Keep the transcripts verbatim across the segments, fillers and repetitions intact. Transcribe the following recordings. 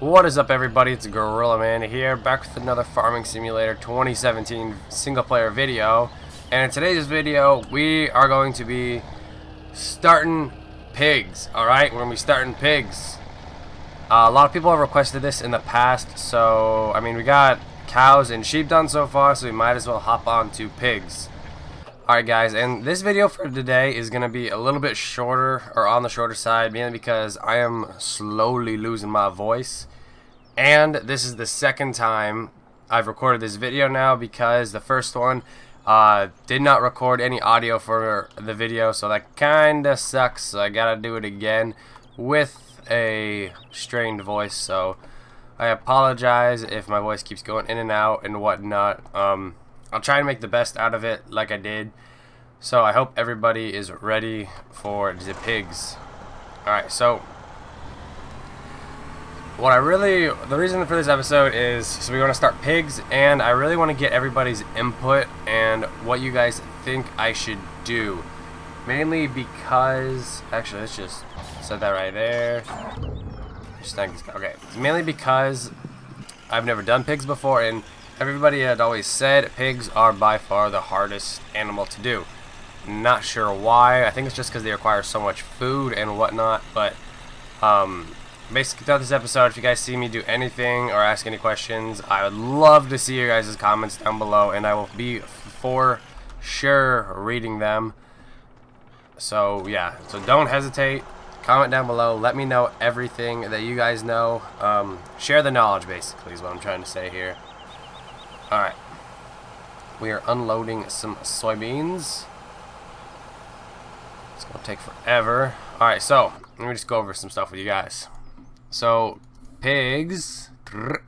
What is up, everybody? It's Gorilla Man here, back with another Farming Simulator twenty seventeen single-player video. And in today's video, we are going to be starting pigs. All right, we're gonna be starting pigs. Uh, a lot of people have requested this in the past, so I mean, we got cows and sheep done so far, so we might as well hop on to pigs. All right, guys, and this video for today is gonna be a little bit shorter, or on the shorter side, mainly because I am slowly losing my voice. And this is the second time I've recorded this video now, because the first one uh, did not record any audio for the video, so that kinda sucks. So I gotta do it again with a strained voice, so I apologize if my voice keeps going in and out and whatnot. Um, I'll try and make the best out of it like I did. So I hope everybody is ready for the pigs. Alright, so what I really, the reason for this episode is so we want to start pigs, and I really want to get everybody's input and what you guys think I should do. Mainly because, actually let's just set that right there. Just thank this guy. Okay, it's mainly because I've never done pigs before, and everybody had always said pigs are by far the hardest animal to do. Not sure why. I think it's just because they require so much food and whatnot, but um, basically throughout this episode, if you guys see me do anything or ask any questions, I would love to see your guys' comments down below, and I will be for sure reading them. So yeah, so don't hesitate, comment down below, let me know everything that you guys know. Um, share the knowledge, basically, is what I'm trying to say here. Alright, we are unloading some soybeans. It's gonna take forever. Alright, so let me just go over some stuff with you guys. So, pigs,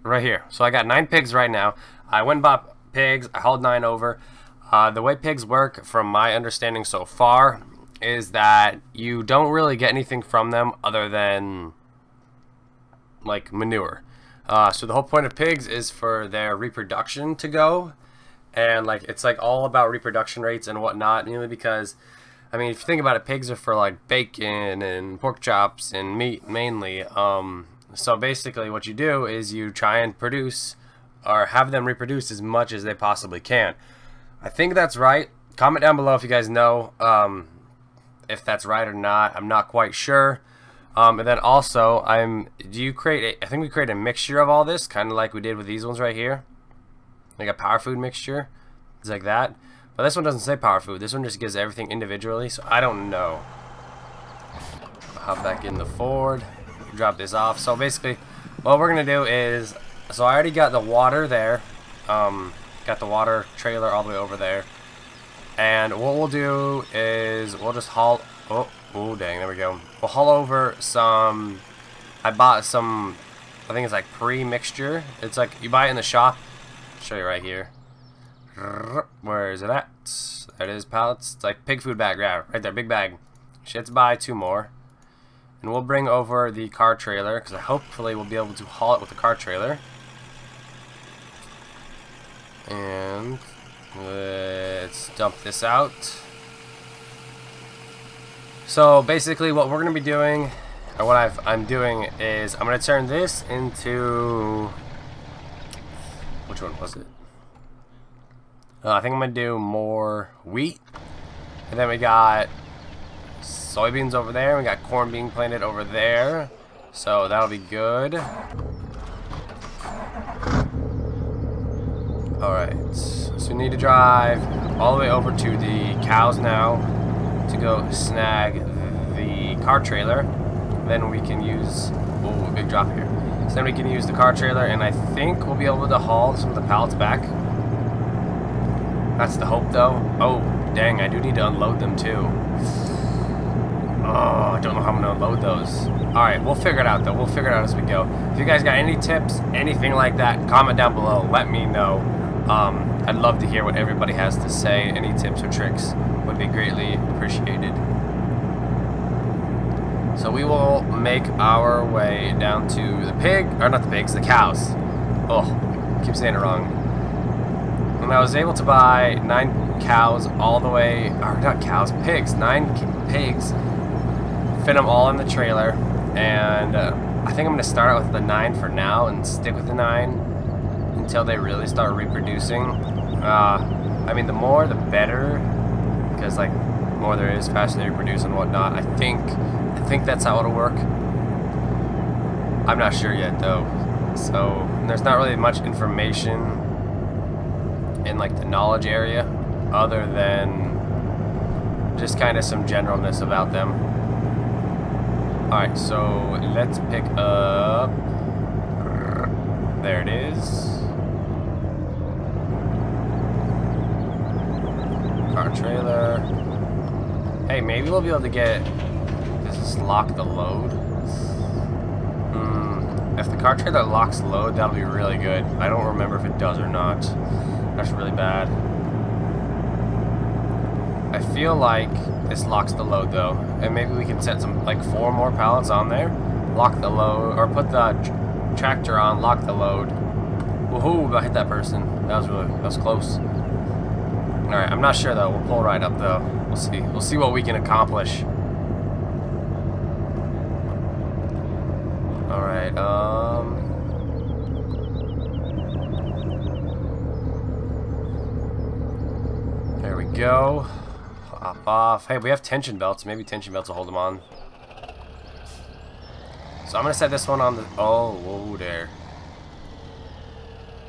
right here. So I got nine pigs right now. I went and bought pigs, I hauled nine over. Uh, the way pigs work, from my understanding so far, is that you don't really get anything from them other than, like, manure. Uh, so the whole point of pigs is for their reproduction to go, and like it's like all about reproduction rates and whatnot, mainly because, I mean, if you think about it, pigs are for like bacon and pork chops and meat mainly. Um, so basically what you do is you try and produce or have them reproduce as much as they possibly can. I think that's right. Comment down below if you guys know um, if that's right or not. I'm not quite sure. Um, and then also, I'm. Do you create? A, I think we create a mixture of all this, kind of like we did with these ones right here, like a power food mixture, it's like that. But this one doesn't say power food. This one just gives everything individually. So I don't know. I'll hop back in the Ford, drop this off. So basically, what we're gonna do is, so I already got the water there, um, got the water trailer all the way over there, and what we'll do is we'll just haul. Oh. Oh dang, there we go. We'll haul over some, I bought some, I think it's like pre-mixture. It's like, you buy it in the shop. I'll show you right here. Where is it at? There it is, pallets. It's like pig food bag, yeah, right there, big bag. Let's buy two more. And we'll bring over the car trailer, because hopefully we'll be able to haul it with the car trailer. And let's dump this out. So basically what we're going to be doing, or what I've, I'm doing is, I'm going to turn this into, which one was it? Uh, I think I'm going to do more wheat. And then we got soybeans over there. We got corn being planted over there. So that'll be good. Alright, so we need to drive all the way over to the cows now, to go snag the car trailer. Then we can use, oh, big drop here. So then we can use the car trailer, and I think we'll be able to haul some of the pallets back. That's the hope, though. Oh, dang, I do need to unload them, too. Oh, I don't know how I'm gonna unload those. Alright, we'll figure it out, though. We'll figure it out as we go. If you guys got any tips, anything like that, comment down below. Let me know. Um, I'd love to hear what everybody has to say. Any tips or tricks would be greatly appreciated. So we will make our way down to the pig, or not the pigs, the cows. Oh, I keep saying it wrong. And I was able to buy nine cows all the way, or not cows, pigs, nine pigs. Fit them all in the trailer, and uh, I think I'm going to start out with the nine for now and stick with the nine until they really start reproducing. Uh, I mean, the more the better, because like the more there is, faster they reproduce and whatnot. I think I think that's how it'll work. I'm not sure yet though. So there's not really much information in like the knowledge area, other than just kind of some generalness about them. Alright, so let's pick up, there it is, car trailer. Hey, maybe we'll be able to get, does this lock the load? Hmm, if the car trailer locks load, that'll be really good. I don't remember if it does or not, that's really bad. I feel like this locks the load though, and maybe we can set some like four more pallets on there, lock the load, or put the tr tractor on, lock the load. Woohoo! I hit that person. That was really, that was close. All right, I'm not sure though. We'll pull right up though. We'll see. We'll see what we can accomplish. All right. Um. There we go. Hop off. Hey, we have tension belts. Maybe tension belts will hold them on. So I'm gonna set this one on the. Oh, whoa there.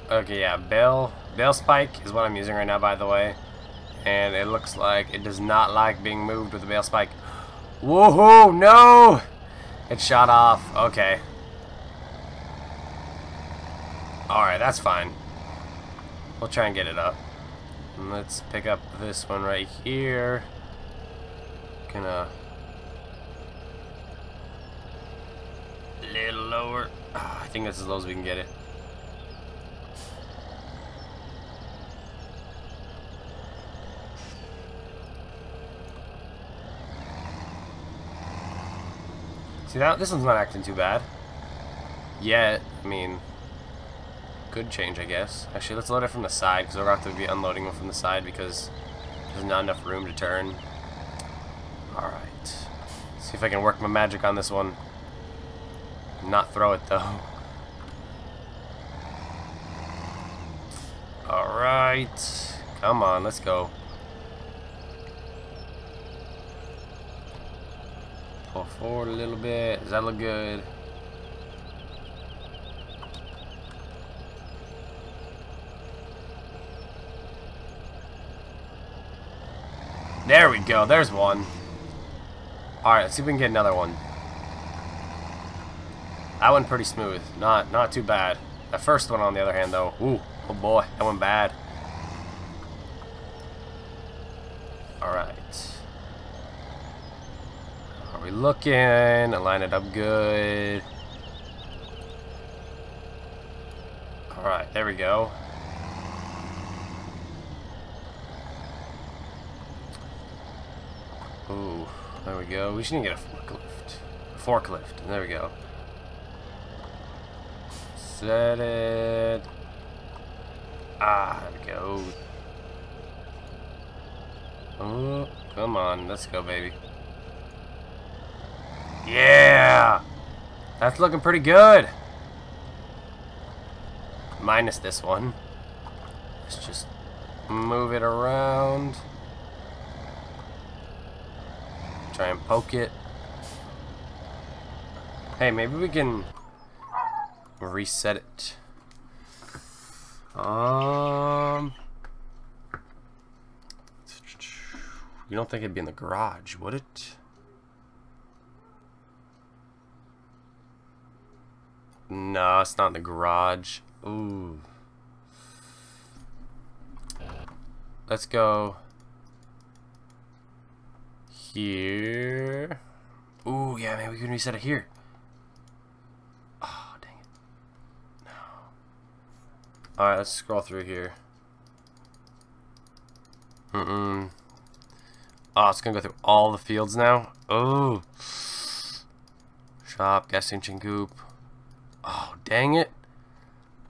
Okay, yeah, bail bail spike is what I'm using right now, by the way, and it looks like it does not like being moved with the bail spike. Woohoo! No, it shot off. Okay. All right, that's fine. We'll try and get it up. Let's pick up this one right here. Gonna a little lower. I think that's as low as we can get it. See that? This one's not acting too bad yet. I mean, could change, I guess. Actually, let's load it from the side, because we're going to have to be unloading them from the side because there's not enough room to turn. Alright. See if I can work my magic on this one. Not throw it, though. Alright. Come on, let's go. Pull forward a little bit. Does that look good? There we go, there's one. Alright, let's see if we can get another one. That went pretty smooth. Not not too bad. That first one on the other hand though. Ooh, oh boy, that went bad. Alright. Are we looking? Line it up good. Alright, there we go. Ooh, there we go. We should need to get a forklift. A forklift. There we go. Set it. Ah, there we go. Oh, come on. Let's go, baby. Yeah! That's looking pretty good. Minus this one. Let's just move it around. Try and poke it. Hey, maybe we can reset it. Um, you don't think it'd be in the garage, would it? No, it's not in the garage. Ooh. Let's go. Here. Ooh, yeah, maybe we can reset it here. Oh, dang it. No. Alright, let's scroll through here. Mm-mm. Oh, it's gonna go through all the fields now. Oh. Shop, gas station coop. Oh, dang it.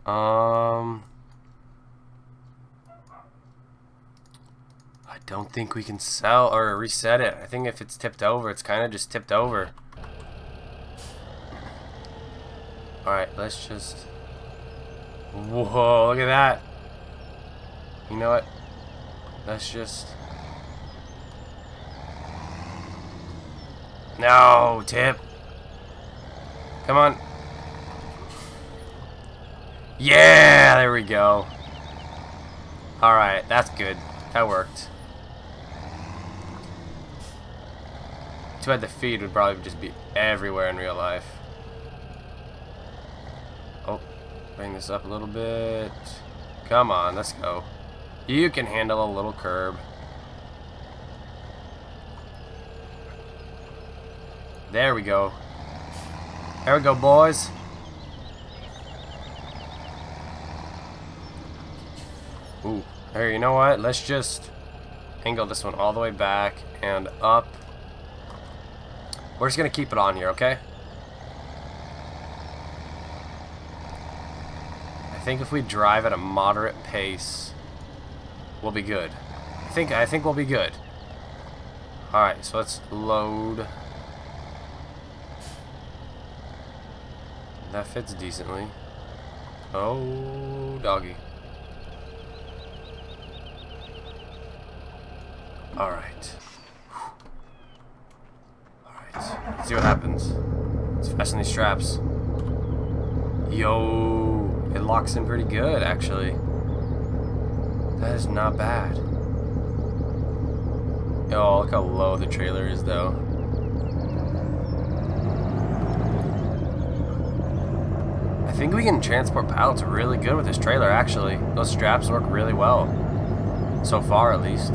Um. I don't think we can sell or reset it. I think if it's tipped over, it's kind of just tipped over. Alright, let's just... Whoa, look at that! You know what? Let's just... No, Tip! Come on! Yeah! There we go! Alright, that's good. That worked. Too bad the feed would probably just be everywhere in real life. Oh, bring this up a little bit. Come on, let's go. You can handle a little curb. There we go. There we go, boys. Ooh. Hey, you know what? Let's just angle this one all the way back and up. We're just gonna keep it on here, okay? I think if we drive at a moderate pace, we'll be good. I think I think we'll be good. All right, so let's load. That fits decently. Oh, doggy. All right. Let's see what happens. Let's fasten these straps. Yo, it locks in pretty good, actually. That is not bad. Oh, look how low the trailer is, though. I think we can transport pallets really good with this trailer, actually. Those straps work really well. So far, at least.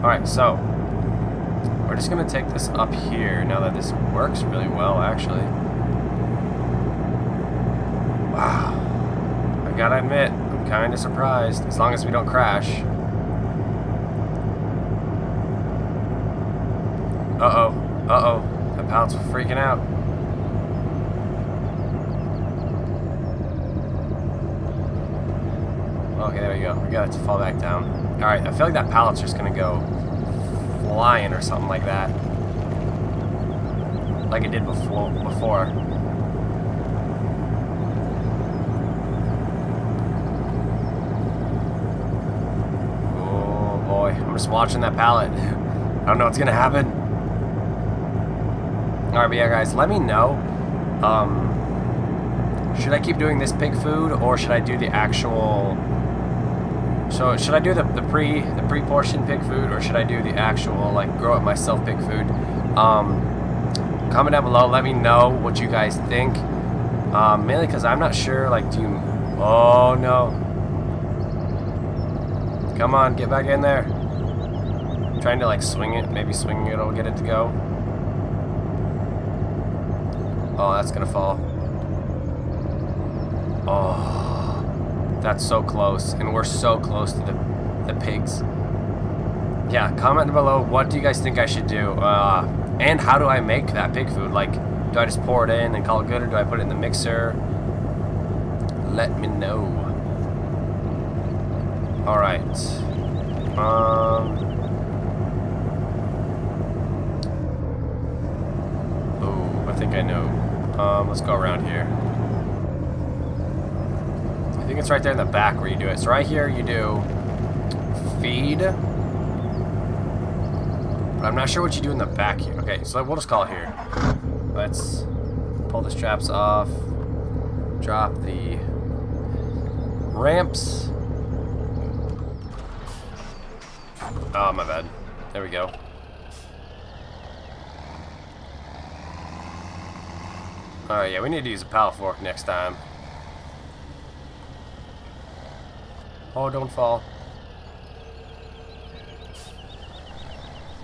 Alright, so we're just going to take this up here now that this works really well, actually. Wow. I gotta admit, I'm kind of surprised, as long as we don't crash. Uh-oh. Uh-oh. The pallets are freaking out. Okay, there we go. We got it to fall back down. Alright, I feel like that pallet's just gonna go flying or something like that. Like it did before. before. Oh boy, I'm just watching that pallet. I don't know what's gonna happen. Alright, but yeah guys, let me know. Um, should I keep doing this pig food or should I do the actual... So should I do the, the pre the pre-portioned pig food or should I do the actual like grow it myself pig food? Um, comment down below, let me know what you guys think. Um, mainly because I'm not sure. Like, do you? Oh no! Come on, get back in there. I'm trying to like swing it, maybe swinging it will get it to go. Oh, that's gonna fall. Oh. That's so close, and we're so close to the, the pigs. Yeah, comment below, what do you guys think I should do? Uh, and how do I make that pig food? Like, do I just pour it in and call it good, or do I put it in the mixer? Let me know. Alright. Um... Oh, I think I know. Um, let's go around here. I think it's right there in the back where you do it. So right here you do feed. But I'm not sure what you do in the back here. Okay, so we'll just call it here. Let's pull the straps off. Drop the ramps. Oh, my bad. There we go. Alright, yeah, we need to use a pallet fork next time. Oh, don't fall.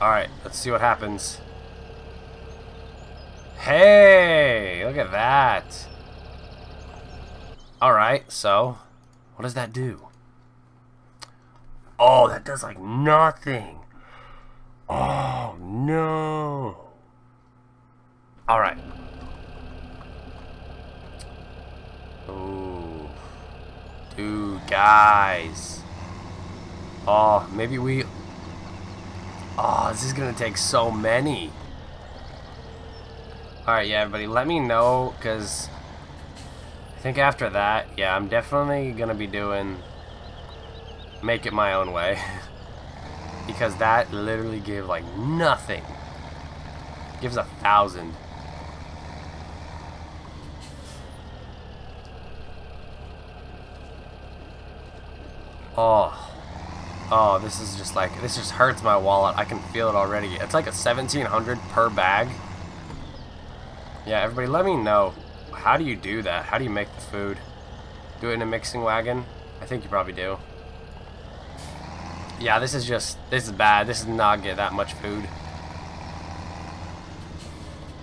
Alright, let's see what happens. Hey! Look at that! Alright, so, what does that do? Oh, that does like nothing! Oh, no! Alright. Oh. Dude, guys. Oh, maybe we Oh, this is gonna take so many. Alright, yeah, everybody, let me know, because I think after that, yeah, I'm definitely gonna be doing make it my own way. Because that literally gave, like, nothing. It gives a thousand. Oh. Oh, this is just like, this just hurts my wallet. I can feel it already. It's like a seventeen hundred per bag. Yeah, everybody, let me know. How do you do that? How do you make the food? Do it in a mixing wagon? I think you probably do. Yeah, this is just, this is bad. This is not get that much food.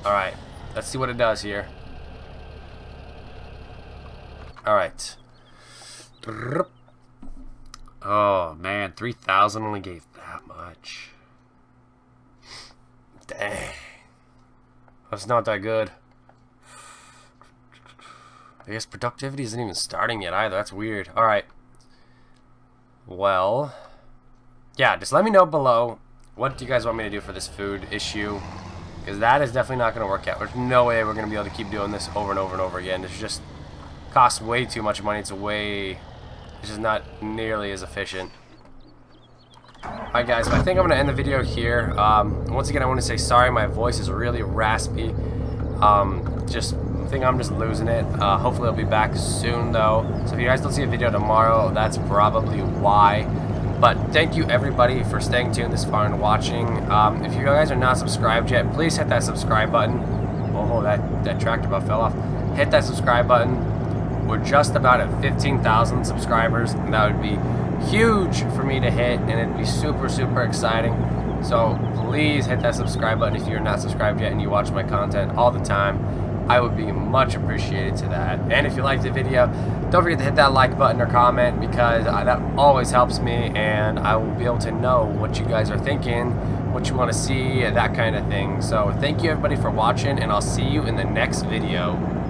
Alright, let's see what it does here. Alright. Oh, man, three thousand only gave that much. Dang. That's not that good. I guess productivity isn't even starting yet either. That's weird. Alright. Well, yeah, just let me know below what do you guys want me to do for this food issue, because that is definitely not going to work out. There's no way we're going to be able to keep doing this over and over and over again. It's just costs way too much money. It's way, it's just not nearly as efficient. Alright guys, so I think I'm going to end the video here. Um, once again, I want to say sorry, my voice is really raspy. Um, just I think I'm just losing it. Uh, hopefully I'll be back soon though. So if you guys don't see a video tomorrow, that's probably why. But thank you everybody for staying tuned this far and watching. Um, if you guys are not subscribed yet, please hit that subscribe button. Oh, that, that tractor buff fell off. Hit that subscribe button. We're just about at fifteen thousand subscribers, and that would be huge for me to hit, and it'd be super, super exciting. So please hit that subscribe button if you're not subscribed yet and you watch my content all the time. I would be much appreciated to that. And if you liked the video, don't forget to hit that like button or comment, because that always helps me, and I will be able to know what you guys are thinking, what you want to see, that kind of thing. So thank you everybody for watching, and I'll see you in the next video.